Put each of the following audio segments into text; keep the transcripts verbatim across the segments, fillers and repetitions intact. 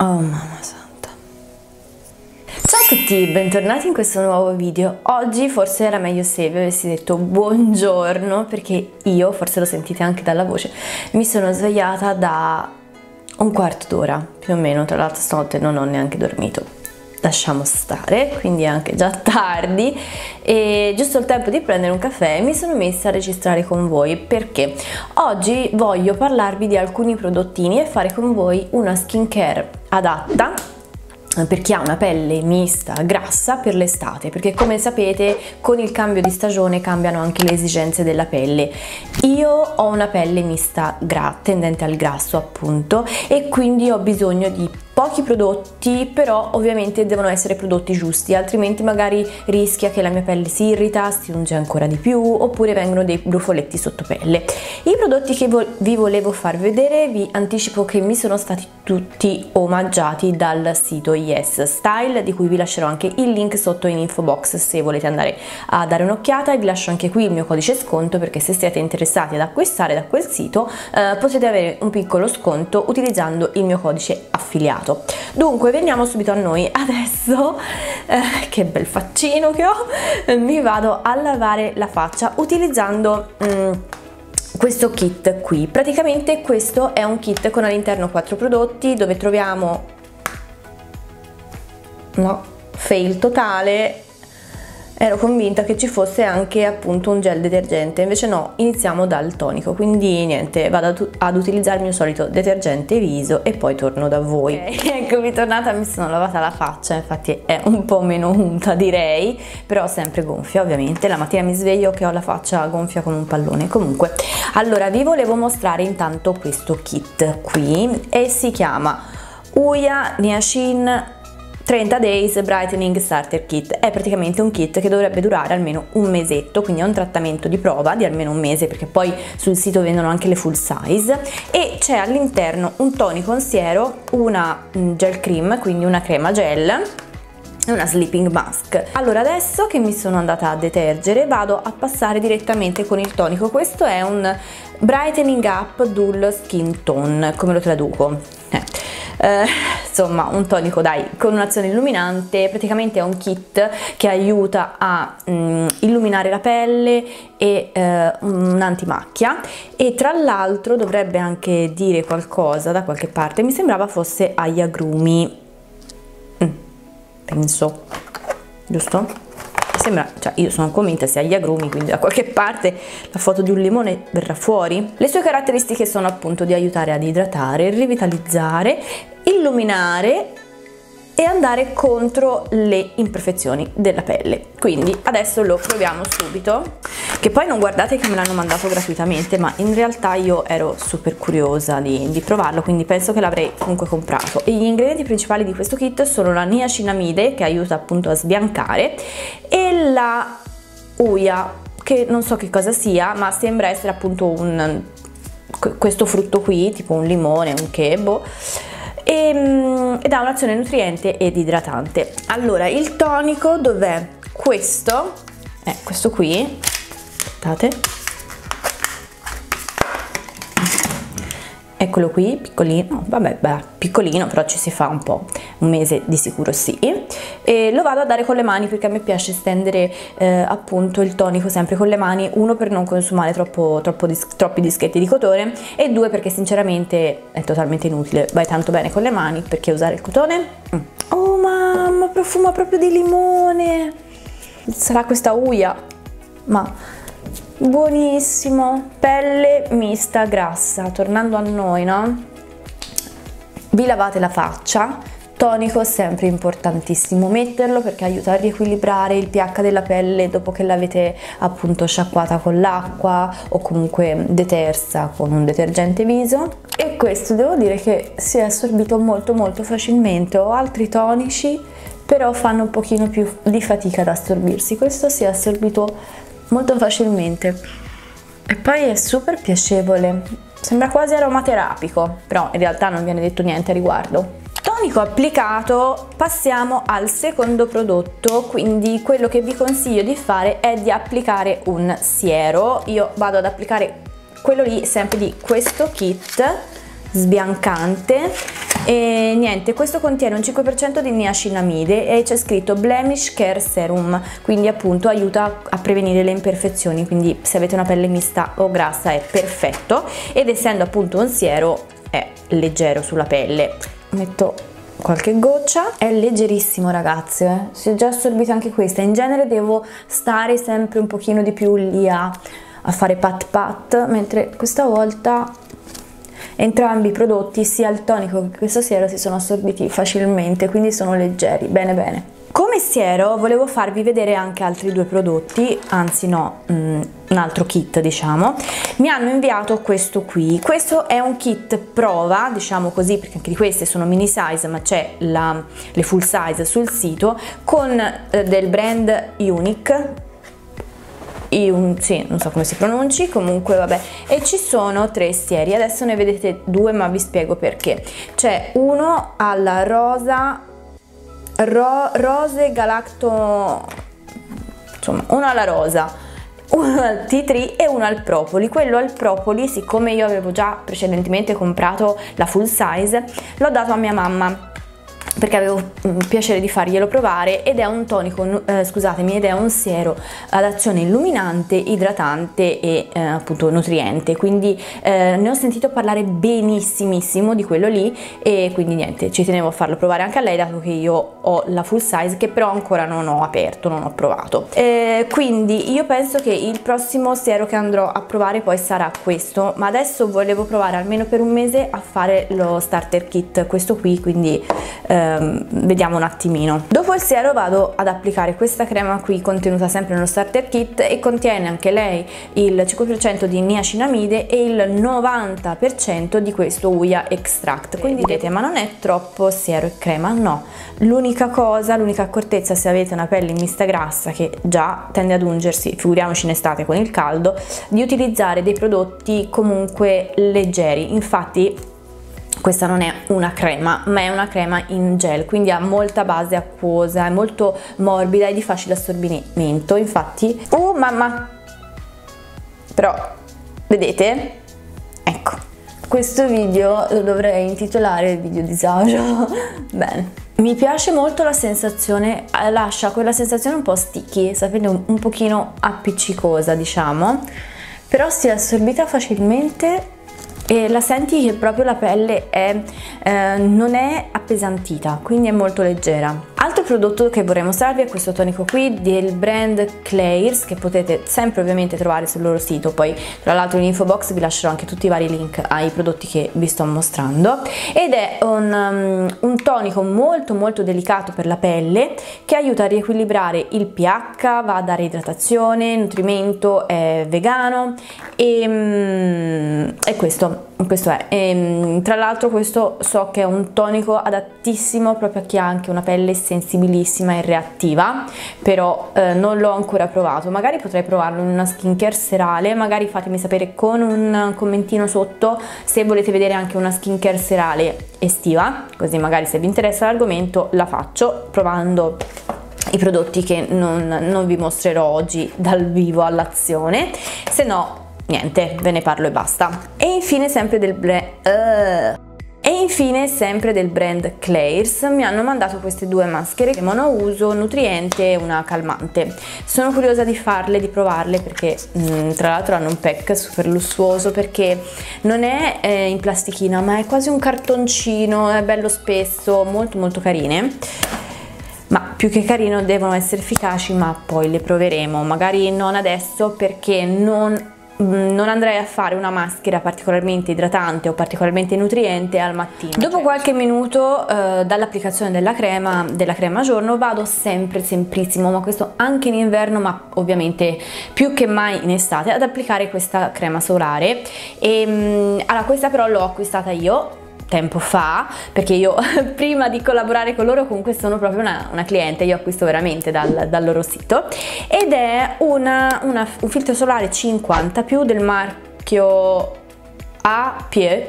Oh mamma santa. Ciao a tutti, bentornati in questo nuovo video. Oggi forse era meglio se vi avessi detto buongiorno, perché io, forse lo sentite anche dalla voce, mi sono svegliata da un quarto d'ora più o meno. Tra l'altro stanotte non ho neanche dormito, lasciamo stare, quindi è anche già tardi e giusto il tempo di prendere un caffè mi sono messa a registrare con voi, perché oggi voglio parlarvi di alcuni prodottini e fare con voi una skincare adatta per chi ha una pelle mista, grassa, per l'estate, perché come sapete con il cambio di stagione cambiano anche le esigenze della pelle. Io ho una pelle mista gra, tendente al grasso appunto, e quindi ho bisogno di pochi prodotti, però ovviamente devono essere prodotti giusti, altrimenti magari rischia che la mia pelle si irrita, si unge ancora di più, oppure vengono dei brufoletti sotto pelle. I prodotti che vo vi volevo far vedere, vi anticipo che mi sono stati tutti omaggiati dal sito Yes Style, di cui vi lascerò anche il link sotto in info box se volete andare a dare un'occhiata, e vi lascio anche qui il mio codice sconto, perché se siete interessati ad acquistare da quel sito eh, potete avere un piccolo sconto utilizzando il mio codice affiliato. Dunque veniamo subito a noi. Adesso eh, che bel faccino che ho, mi vado a lavare la faccia utilizzando mm, questo kit qui. Praticamente questo è un kit con all'interno quattro prodotti, dove troviamo no, fail totale. Ero convinta che ci fosse anche appunto un gel detergente, invece no, iniziamo dal tonico, quindi niente, vado ad utilizzare il mio solito detergente viso e poi torno da voi. Okay, eccomi tornata, mi sono lavata la faccia, infatti è un po' meno unta direi, però sempre gonfia ovviamente, la mattina mi sveglio che ho la faccia gonfia come un pallone. Comunque, allora vi volevo mostrare intanto questo kit qui, e si chiama Yuja Niacin trenta Days Brightening Starter Kit. È praticamente un kit che dovrebbe durare almeno un mesetto, quindi è un trattamento di prova di almeno un mese, perché poi sul sito vendono anche le full size, e c'è all'interno un tonico, un siero, una gel cream, quindi una crema gel, e una sleeping mask. Allora adesso che mi sono andata a detergere vado a passare direttamente con il tonico. Questo è un Brightening Up Dull Skin Tone, come lo traduco? Eh. Eh, insomma, un tonico dai con un'azione illuminante. Praticamente è un kit che aiuta a mm, illuminare la pelle e eh, un'antimacchia, e tra l'altro dovrebbe anche dire qualcosa da qualche parte, mi sembrava fosse agli agrumi, mm, penso, giusto? Sembra, cioè io sono convinta sia agli agrumi, quindi da qualche parte la foto di un limone verrà fuori. Le sue caratteristiche sono appunto di aiutare ad idratare, rivitalizzare, illuminare e andare contro le imperfezioni della pelle. Quindi adesso lo proviamo subito, che poi non guardate che me l'hanno mandato gratuitamente, ma in realtà io ero super curiosa di, di provarlo, quindi penso che l'avrei comunque comprato. E gli ingredienti principali di questo kit sono la niacinamide, che aiuta appunto a sbiancare, e la Yuja, che non so che cosa sia, ma sembra essere appunto un, questo frutto qui, tipo un limone, un chebo, ed ha un'azione nutriente ed idratante. Allora, il tonico dov'è? Questo è eh, questo qui, aspettate, eccolo qui, piccolino, vabbè, beh, piccolino, però ci si fa un po', un mese di sicuro sì. E lo vado a dare con le mani, perché a me piace stendere eh, appunto il tonico sempre con le mani, uno per non consumare troppo, troppo dis troppi dischetti di cotone, e due perché sinceramente è totalmente inutile, vai tanto bene con le mani, perché usare il cotone? Mm. Oh mamma, profuma proprio di limone, sarà questa Yuja, ma buonissimo. Pelle mista grassa, tornando a noi, no? Vi lavate la faccia, tonico sempre importantissimo metterlo, perché aiuta a riequilibrare il pH della pelle dopo che l'avete appunto sciacquata con l'acqua o comunque detersa con un detergente viso. E questo devo dire che si è assorbito molto molto facilmente. Ho altri tonici, però fanno un pochino più di fatica ad assorbirsi, questo si è assorbito molto facilmente e poi è super piacevole, sembra quasi aromaterapico, però in realtà non viene detto niente a riguardo. Tonico applicato, passiamo al secondo prodotto, quindi quello che vi consiglio di fare è di applicare un siero. Io vado ad applicare quello lì sempre di questo kit sbiancante, E niente, questo contiene un cinque per cento di niacinamide e c'è scritto Blemish Care Serum, quindi appunto aiuta a prevenire le imperfezioni, quindi se avete una pelle mista o grassa è perfetto, ed essendo appunto un siero è leggero sulla pelle. Metto qualche goccia, è leggerissimo ragazzi, eh? Si è già assorbita anche questa. In genere devo stare sempre un pochino di più lì a, a fare pat pat, mentre questa volta entrambi i prodotti, sia il tonico che questo siero, si sono assorbiti facilmente, quindi sono leggeri. Bene bene. Come siero volevo farvi vedere anche altri due prodotti, anzi no, mh, un altro kit diciamo. Mi hanno inviato questo qui, questo è un kit prova diciamo così, perché anche di queste sono mini size ma c'è le full size sul sito, con eh, del brand iUNIK. Io, sì, non so come si pronunci, comunque vabbè, e ci sono tre sieri, adesso ne vedete due ma vi spiego perché. C'è uno alla rosa ro, rose galacto, insomma uno alla rosa, uno al tea tree e uno al propoli. Quello al propoli, siccome io avevo già precedentemente comprato la full size, l'ho dato a mia mamma perché avevo piacere di farglielo provare, ed è un tonico, eh, scusatemi, ed è un siero ad azione illuminante, idratante e eh, appunto nutriente, quindi eh, ne ho sentito parlare benissimissimo di quello lì, e quindi niente, ci tenevo a farlo provare anche a lei dato che io ho la full size che però ancora non ho aperto, non ho provato. Eh, quindi io penso che il prossimo siero che andrò a provare poi sarà questo, ma adesso volevo provare almeno per un mese a fare lo starter kit, questo qui, quindi eh, vediamo un attimino. Dopo il siero vado ad applicare questa crema qui contenuta sempre nello starter kit, e contiene anche lei il cinque per cento di niacinamide e il novanta per cento di questo Yuja extract. Quindi direte, ma non è troppo siero e crema? No, l'unica cosa, l'unica accortezza, se avete una pelle mista grassa che già tende ad ungersi, figuriamoci in estate con il caldo, di utilizzare dei prodotti comunque leggeri. Infatti questa non è una crema, ma è una crema in gel, quindi ha molta base acquosa, è molto morbida e di facile assorbimento. Infatti, oh mamma, però vedete? Ecco, questo video lo dovrei intitolare video disagio. Bene. Mi piace molto la sensazione, lascia quella sensazione un po' sticky, sapete, un pochino appiccicosa diciamo, però si è assorbita facilmente e la senti che proprio la pelle è, eh, non è appesantita, quindi è molto leggera. Altro prodotto che vorrei mostrarvi è questo tonico qui del brand Klairs, che potete sempre ovviamente trovare sul loro sito, poi tra l'altro in info box vi lascerò anche tutti i vari link ai prodotti che vi sto mostrando, ed è un, um, un tonico molto molto delicato per la pelle che aiuta a riequilibrare il pH, va a dare idratazione, nutrimento, è vegano e, um, e questo questo è, e, tra l'altro questo so che è un tonico adattissimo proprio a chi ha anche una pelle sensibilissima e reattiva, però eh, non l'ho ancora provato, magari potrei provarlo in una skincare serale, magari fatemi sapere con un commentino sotto se volete vedere anche una skincare serale estiva, così magari se vi interessa l'argomento la faccio provando i prodotti che non, non vi mostrerò oggi dal vivo all'azione, se no niente, ve ne parlo e basta. E infine sempre del brand... Uh. E infine sempre del brand Klairs mi hanno mandato queste due maschere monouso, nutriente e una calmante. Sono curiosa di farle, di provarle, perché mh, tra l'altro hanno un pack super lussuoso, perché non è eh, in plastichina ma è quasi un cartoncino, è bello spesso, molto molto carine. Ma più che carino devono essere efficaci, ma poi le proveremo, magari non adesso perché non... non andrei a fare una maschera particolarmente idratante o particolarmente nutriente al mattino. Dopo qualche minuto eh, dall'applicazione della crema della crema a giorno vado sempre semplissimo, ma questo anche in inverno, ma ovviamente più che mai in estate, ad applicare questa crema solare. E, mh, allora questa però l'ho acquistata io tempo fa, perché io prima di collaborare con loro comunque sono proprio una, una cliente, io acquisto veramente dal, dal loro sito, ed è una, una, un filtro solare cinquanta più del marchio A'PIEU,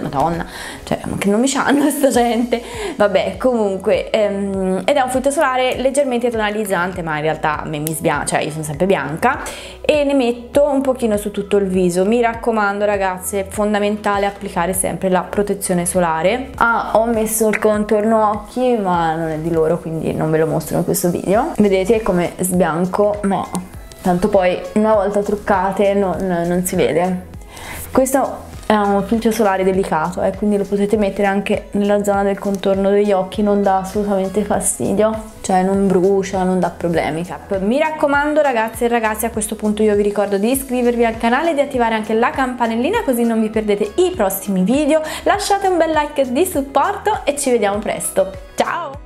Madonna, cioè, ma che non mi c'hanno sta gente. Vabbè, comunque ehm, ed è un filtro solare leggermente tonalizzante, ma in realtà a me mi sbianca, cioè io sono sempre bianca, e ne metto un pochino su tutto il viso. Mi raccomando ragazze, è fondamentale applicare sempre la protezione solare. Ah, ho messo il contorno occhi, ma non è di loro, quindi non ve lo mostro in questo video. Vedete come sbianco, ma tanto poi una volta truccate non, non si vede. Questo è un filtro solare delicato, eh, quindi lo potete mettere anche nella zona del contorno degli occhi, non dà assolutamente fastidio, cioè non brucia, non dà problemi. Mi raccomando ragazze e ragazzi, a questo punto io vi ricordo di iscrivervi al canale e di attivare anche la campanellina, così non vi perdete i prossimi video. Lasciate un bel like di supporto e ci vediamo presto, ciao!